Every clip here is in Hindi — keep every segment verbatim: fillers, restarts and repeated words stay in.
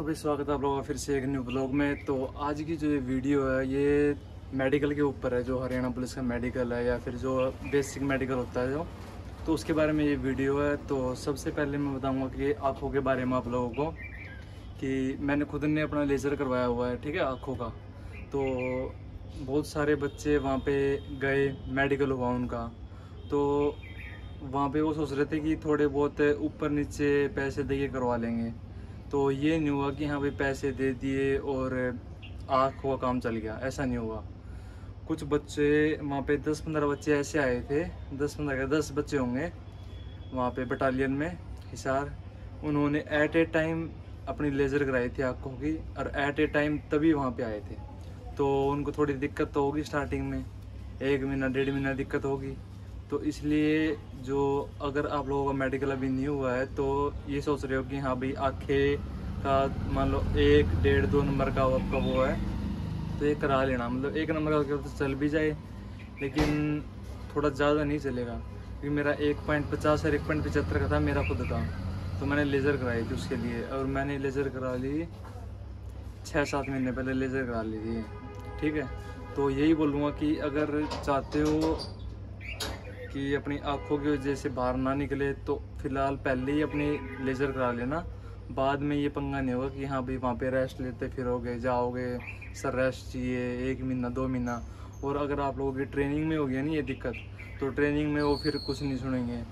तो भाई स्वागत है आप लोगों का फिर से एक न्यू ब्लॉग में। तो आज की जो ये वीडियो है ये मेडिकल के ऊपर है, जो हरियाणा पुलिस का मेडिकल है या फिर जो बेसिक मेडिकल होता है जो, तो उसके बारे में ये वीडियो है। तो सबसे पहले मैं बताऊंगा कि आँखों के बारे में आप लोगों को, कि मैंने खुद ने अपना लेज़र करवाया हुआ है, ठीक है, आँखों का। तो बहुत सारे बच्चे वहाँ पे गए, मेडिकल हुआ उनका, तो वहाँ पे वो सोच रहे थे कि थोड़े बहुत ऊपर नीचे पैसे दे के करवा लेंगे। तो ये नहीं हुआ कि हाँ भाई पैसे दे दिए और आँख का काम चल गया, ऐसा नहीं हुआ। कुछ बच्चे वहाँ पे दस पंद्रह बच्चे ऐसे आए थे, दस पंद्रह दस बच्चे होंगे वहाँ पे बटालियन में हिसार। उन्होंने एट ए टाइम अपनी लेज़र कराई थी आँखों की, और एट ए टाइम तभी वहाँ पे आए थे। तो उनको थोड़ी दिक्कत तो होगी स्टार्टिंग में, एक महीना डेढ़ महीना दिक्कत होगी। तो इसलिए जो अगर आप लोगों का मेडिकल अभी नहीं हुआ है तो ये सोच रहे हो कि हाँ भाई आँखें का मान लो एक डेढ़ दो नंबर का आपका वो है तो ये करा लेना, मतलब एक नंबर का तो चल भी जाए लेकिन थोड़ा ज़्यादा नहीं चलेगा। क्योंकि मेरा एक पॉइंट पचास और एक पॉइंट पचहत्तर का था मेरा खुद का, तो मैंने लेज़र कराई थी उसके लिए। और मैंने लेज़र करा ली छः सात महीने पहले लेज़र करा ली थी, ठीक है। तो यही बोलूँगा कि अगर चाहते हो कि अपनी आँखों की वजह से बाहर ना निकले तो फ़िलहाल पहले ही अपनी लेज़र करा लेना। बाद में ये पंगा नहीं होगा कि हाँ भाई वहाँ पे रेस्ट लेते फिरोगे, जाओगे सर रेस्ट चाहिए एक महीना दो महीना। और अगर आप लोगों की ट्रेनिंग में होगी ना ये दिक्कत, तो ट्रेनिंग में वो फिर कुछ नहीं सुनेंगे।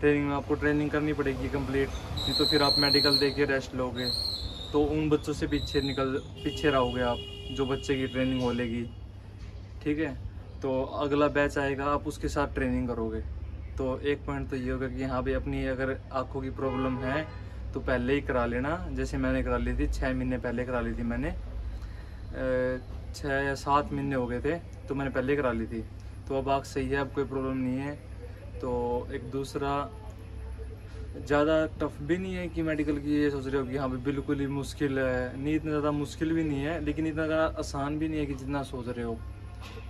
ट्रेनिंग में आपको ट्रेनिंग करनी पड़ेगी कंप्लीट, नहीं तो फिर आप मेडिकल दे के रेस्ट लोगे तो उन बच्चों से पीछे निकल पीछे रहोगे आप, जो बच्चे की ट्रेनिंग हो लेगी, ठीक है। तो अगला बैच आएगा आप उसके साथ ट्रेनिंग करोगे। तो एक पॉइंट तो ये होगा कि हाँ भाई अपनी अगर आँखों की प्रॉब्लम है तो पहले ही करा लेना, जैसे मैंने करा ली थी छः महीने पहले करा ली थी मैंने, छः या सात महीने हो गए थे तो मैंने पहले करा ली थी। तो अब आँख सही है, अब कोई प्रॉब्लम नहीं है। तो एक दूसरा ज़्यादा टफ भी नहीं है कि मेडिकल की ये सोच रहे हो कि हाँ भाई बिल्कुल ही मुश्किल है, नहीं इतना ज़्यादा मुश्किल भी नहीं है लेकिन इतना ज़्यादा आसान भी नहीं है कि जितना सोच रहे हो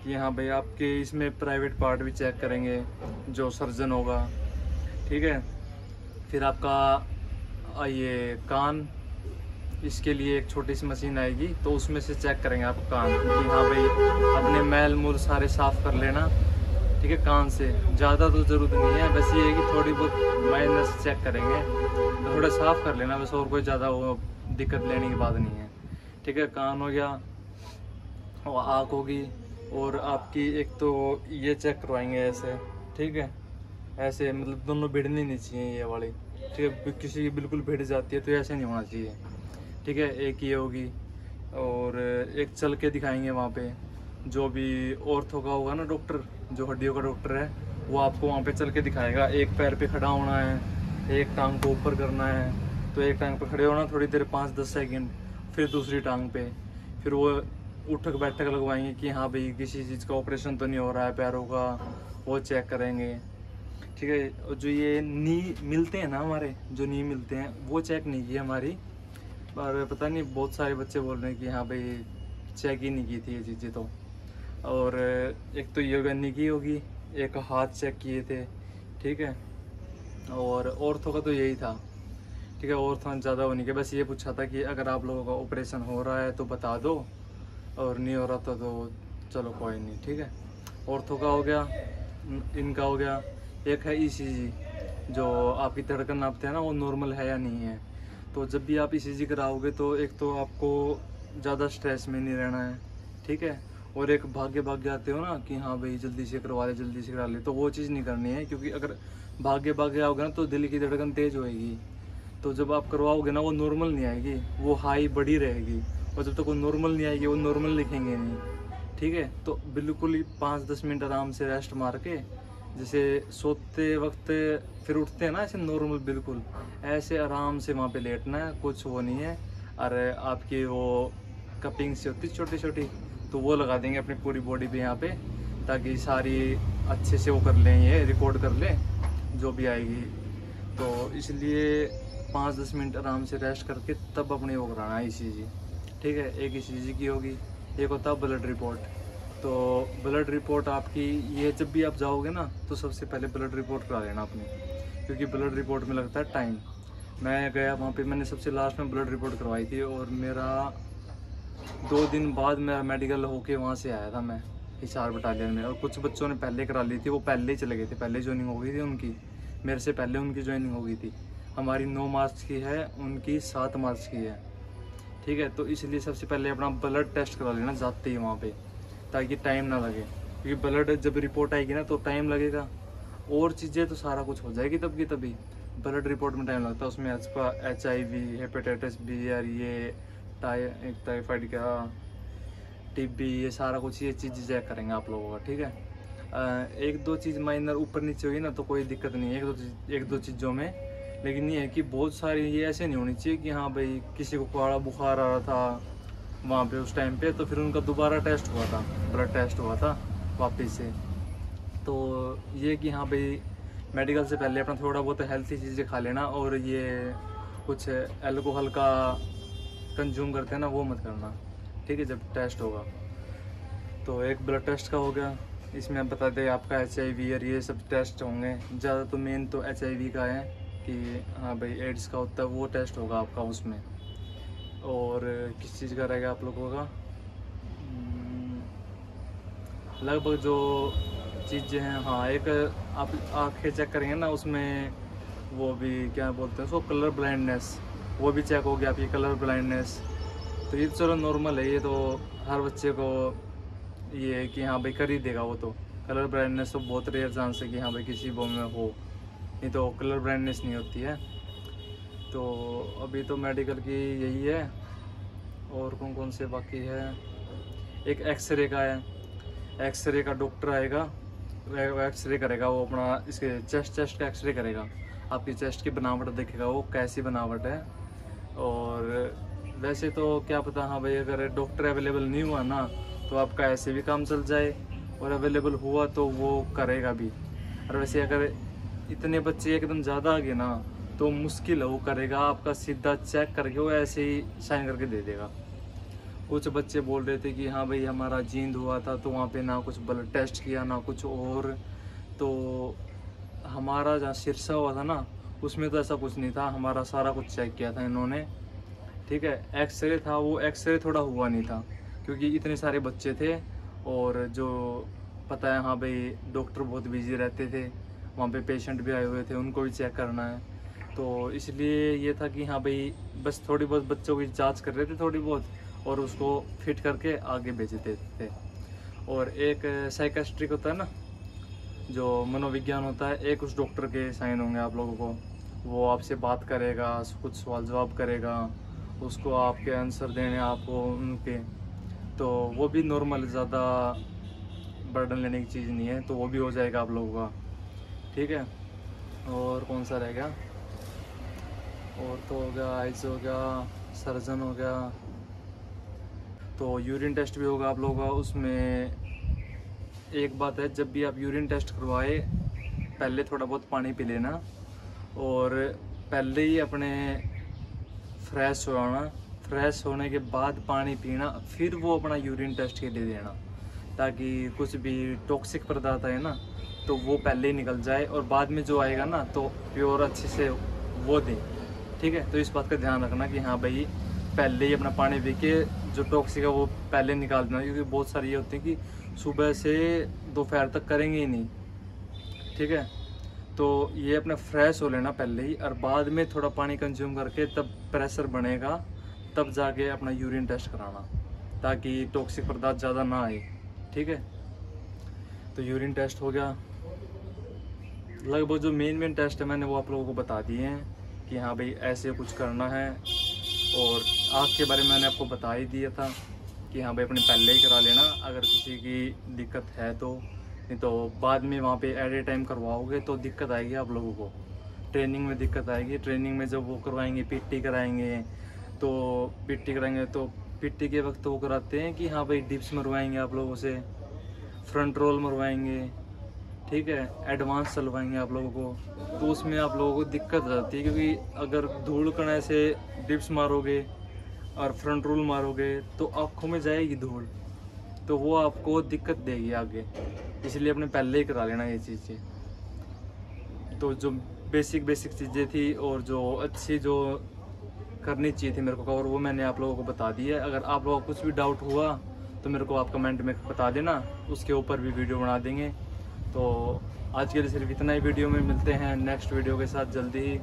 कि हाँ भाई आपके इसमें प्राइवेट पार्ट भी चेक करेंगे जो सर्जन होगा, ठीक है। फिर आपका ये कान, इसके लिए एक छोटी सी मशीन आएगी तो उसमें से चेक करेंगे आप कान कि हाँ भाई अपने मैल मूल सारे साफ़ कर लेना, ठीक है। कान से ज़्यादा तो ज़रूरत नहीं है, बस ये है कि थोड़ी बहुत माइनर से चेक करेंगे तो थोड़ा साफ़ कर लेना बस, और कोई ज़्यादा वो दिक्कत लेने की बात नहीं है, ठीक है। कान हो गया और आँख होगी, और आपकी एक तो ये चेक करवाएंगे ऐसे, ठीक है, ऐसे मतलब दोनों भिड़नी नहीं चाहिए ये वाली, ठीक है। किसी की बिल्कुल भिड़ जाती है तो ऐसे नहीं होना चाहिए, ठीक है। एक ये होगी और एक चल के दिखाएंगे वहाँ पे, जो भी ऑर्थो का होगा ना डॉक्टर, जो हड्डियों का डॉक्टर है, वो आपको वहाँ पे चल के दिखाएगा। एक पैर पे खड़ा होना है, एक टांग को ऊपर करना है, तो एक टांग पे खड़े होना थोड़ी देर पाँच दस सेकेंड, फिर दूसरी टांग पे, फिर वो उठक बैठक लगवाएंगे कि हाँ भाई किसी चीज़ का ऑपरेशन तो नहीं हो रहा है पैरों का, वो चेक करेंगे, ठीक है। और जो ये नी मिलते हैं ना हमारे, जो नी मिलते हैं वो चेक नहीं की हमारी, पर पता नहीं बहुत सारे बच्चे बोल रहे हैं कि हाँ भाई चेक ही नहीं की थी ये चीज़ें। तो और एक तो ये होगा नी की होगी, एक हाथ चेक किए थे, ठीक है। और ऑर्थो का तो यही था, ठीक है। ऑर्थो ज़्यादा होने के बस ये पूछा था कि अगर आप लोगों का ऑपरेशन हो रहा है तो बता दो, और नहीं हो रहा था तो चलो कोई नहीं, ठीक है। ऑर्थो का हो गया, इनका हो गया। एक है ई सी जी, जो आपकी धड़कन नापते हैं ना वो नॉर्मल है या नहीं है। तो जब भी आप ई सी जी कराओगे तो एक तो आपको ज़्यादा स्ट्रेस में नहीं रहना है, ठीक है। और एक भागे भागे आते हो ना कि हाँ भाई जल्दी से करवा ले जल्दी से करा ले, तो वो चीज़ नहीं करनी है। क्योंकि अगर भागे भागे आओगे ना तो दिल की धड़कन तेज़ होएगी, तो जब आप करवाओगे ना वो नॉर्मल नहीं आएगी, वो हाई बढ़ी रहेगी। और जब तक वो नॉर्मल नहीं आएगी वो नॉर्मल लिखेंगे नहीं, ठीक है। तो बिल्कुल ही पाँच दस मिनट आराम से रेस्ट मार के, जैसे सोते वक्त फिर उठते हैं ना ऐसे नॉर्मल, बिल्कुल ऐसे आराम से वहाँ पे लेटना है, कुछ वो नहीं है। और आपकी वो कपिंग सी होती छोटी छोटी, तो वो लगा देंगे अपनी पूरी बॉडी पे यहाँ पे, ताकि सारी अच्छे से वो कर लें, ये रिकॉर्ड कर लें जो भी आएगी। तो इसलिए पाँच दस मिनट आराम से रेस्ट करके तब अपने वो कराना है ई सी जी, ठीक है। एक ई सी जी की होगी, एक होता है ब्लड रिपोर्ट। तो ब्लड रिपोर्ट आपकी ये जब भी आप जाओगे ना तो सबसे पहले ब्लड रिपोर्ट करा लेना अपनी, क्योंकि ब्लड रिपोर्ट में लगता है टाइम। मैं गया वहाँ पे, मैंने सबसे लास्ट में ब्लड रिपोर्ट करवाई थी और मेरा दो दिन बाद मेरा मेडिकल होके वहाँ से आया था मैं हिसार बटालियन में। और कुछ बच्चों ने पहले करा ली थी, वो पहले ही चले गए थे, पहले ज्वाइनिंग हो गई थी उनकी, मेरे से पहले उनकी ज्वाइनिंग हो गई थी। हमारी नौ मार्च की है, उनकी सात मार्च की है, ठीक है। तो इसलिए सबसे पहले अपना ब्लड टेस्ट करा लेना जाते ही वहाँ पर, ताकि टाइम ना लगे, क्योंकि ब्लड जब रिपोर्ट आएगी ना तो टाइम लगेगा, और चीज़ें तो सारा कुछ हो जाएगी तब की तभी। ब्लड रिपोर्ट में टाइम लगता है, उसमें आपका H I V, hepatitis B यार, ये टाइफाइड का, टीबी, ये सारा कुछ, ये चीज़ चेक करेंगे आप लोगों का, ठीक है। एक दो चीज़ माइनर ऊपर नीचे हुई ना तो कोई दिक्कत नहीं है, एक दो चीज एक दो चीज़ों में, लेकिन ये है कि बहुत सारी ये ऐसे नहीं होनी चाहिए कि हाँ भाई किसी को काड़ा बुखार आ रहा था वहाँ पर उस टाइम पर, तो फिर उनका दोबारा टेस्ट हुआ था, ब्लड टेस्ट हुआ था वापस से। तो ये कि हाँ भाई मेडिकल से पहले अपना थोड़ा बहुत हेल्थी चीज़ें खा लेना, और ये कुछ अल्कोहल का कंज्यूम करते हैं ना वो मत करना, ठीक है, जब टेस्ट होगा। तो एक ब्लड टेस्ट का हो गया, इसमें आप बता दें आपका एच आई वी और ये सब टेस्ट होंगे, ज़्यादा तो मेन तो एच आई वी का है कि हाँ भाई एड्स का होता है वो टेस्ट होगा आपका उसमें। और किस चीज़ का रहेगा आप लोगों का, लगभग जो चीज़ें हैं, हाँ एक आप आँखें चेक करेंगे ना उसमें, वो भी क्या बोलते हैं उसको, कलर ब्लाइंडनेस, वो भी चेक होगी आपकी कलर ब्लाइंडनेस। तो ये चलो नॉर्मल है, ये तो हर बच्चे को ये है कि हाँ भाई कर ही देगा वो। तो कलर ब्लाइंडनेस तो बहुत रेयर चांस है कि हाँ भाई किसी को में हो, नहीं तो कलर ब्लाइंडनेस नहीं होती है। तो अभी तो मेडिकल की यही है, और कौन कौन से बाकी है, एक एक्सरे का है, एक्सरे का डॉक्टर आएगा, एक्सरे करेगा वो अपना, इसके चेस्ट चेस्ट का एक्सरे करेगा, आपकी चेस्ट की बनावट देखेगा वो कैसी बनावट है। और वैसे तो क्या पता हाँ भाई अगर डॉक्टर अवेलेबल नहीं हुआ ना तो आपका ऐसे भी काम चल जाए, और अवेलेबल हुआ तो वो करेगा भी। और वैसे अगर इतने बच्चे एकदम ज़्यादा आ गए ना तो मुश्किल है, वो करेगा आपका सीधा चेक करके, वो ऐसे ही साइन करके दे देगा। कुछ बच्चे बोल रहे थे कि हाँ भाई हमारा जींद हुआ था, तो वहाँ पे ना कुछ ब्लड टेस्ट किया ना कुछ और। तो हमारा जहाँ सिरसा हुआ था ना उसमें तो ऐसा कुछ नहीं था, हमारा सारा कुछ चेक किया था इन्होंने, ठीक है। एक्सरे था वो एक्सरे थोड़ा हुआ नहीं था, क्योंकि इतने सारे बच्चे थे, और जो पता है हाँ भाई डॉक्टर बहुत बिजी रहते थे, वहाँ पे पेशेंट भी आए हुए थे, उनको भी चेक करना है। तो इसलिए ये था कि हाँ भाई बस थोड़ी बहुत बच्चों की जाँच कर रहे थे थोड़ी बहुत, और उसको फिट करके आगे भेज देते थे। और एक साइकेस्ट्रिक होता है ना, जो मनोविज्ञान होता है, एक उस डॉक्टर के साइन होंगे आप लोगों को, वो आपसे बात करेगा, कुछ सवाल जवाब करेगा, उसको आपके आंसर देने आपको उनके, तो वो भी नॉर्मल, ज़्यादा बर्डन लेने की चीज़ नहीं है, तो वो भी हो जाएगा आप लोगों का, ठीक है। और कौन सा रह गया, और तो हो गया आइज हो गया, सर्जन हो गया, तो यूरिन टेस्ट भी होगा आप लोगों का। उसमें एक बात है, जब भी आप यूरिन टेस्ट करवाए पहले थोड़ा बहुत पानी पी लेना, और पहले ही अपने फ्रेश हो आना, फ्रेश होने के बाद पानी पीना, फिर वो अपना यूरिन टेस्ट के लिए देना, ताकि कुछ भी टॉक्सिक पदार्थ है ना तो वो पहले ही निकल जाए, और बाद में जो आएगा ना तो प्योर अच्छे से वो दें, ठीक है। तो इस बात का ध्यान रखना कि हाँ भाई पहले ही अपना पानी पी के जो टॉक्सिक है वो पहले निकाल देना, क्योंकि बहुत सारी ये होती है कि सुबह से दोपहर तक करेंगे ही नहीं, ठीक है। तो ये अपना फ्रेश हो लेना पहले ही, और बाद में थोड़ा पानी कंज्यूम करके तब प्रेशर बनेगा, तब जाके अपना यूरिन टेस्ट कराना, ताकि टॉक्सिक पदार्थ ज़्यादा ना आए, ठीक है। तो यूरिन टेस्ट हो गया, लगभग जो मेन मेन टेस्ट है मैंने वो आप लोगों को बता दिए हैं कि हाँ भाई ऐसे कुछ करना है। और आँख के बारे में मैंने आपको बता ही दिया था कि हाँ भाई अपने पहले ही करा लेना अगर किसी की दिक्कत है तो, नहीं तो बाद में वहाँ पे एट ए टाइम करवाओगे तो दिक्कत आएगी आप लोगों को, ट्रेनिंग में दिक्कत आएगी। ट्रेनिंग में जब वो करवाएंगे पीटी कराएंगे तो पीटी कराएंगे तो पीटी के वक्त वो कराते हैं कि हाँ भाई डिप्स मरवाएंगे आप लोगों से, फ्रंट रोल मरवाएंगे, ठीक है, एडवांस चलवाएंगे आप लोगों को। तो उसमें आप लोगों को दिक्कत रहती है, क्योंकि अगर धूल कणाए से डिप्स मारोगे और फ्रंट रोल मारोगे तो आँखों में जाएगी धूल, तो वो आपको दिक्कत देगी आगे, इसलिए अपने पहले ही करा लेना ये चीज़ें। तो जो बेसिक बेसिक चीज़ें थी और जो अच्छी जो करनी चाहिए थी मेरे को कवर, वो मैंने आप लोगों को बता दी है। अगर आप लोगों को कुछ भी डाउट हुआ तो मेरे को आप कमेंट में बता देना, उसके ऊपर भी वीडियो बना देंगे। तो आज के लिए सिर्फ इतना ही, वीडियो में मिलते हैं नेक्स्ट वीडियो के साथ जल्दी ही।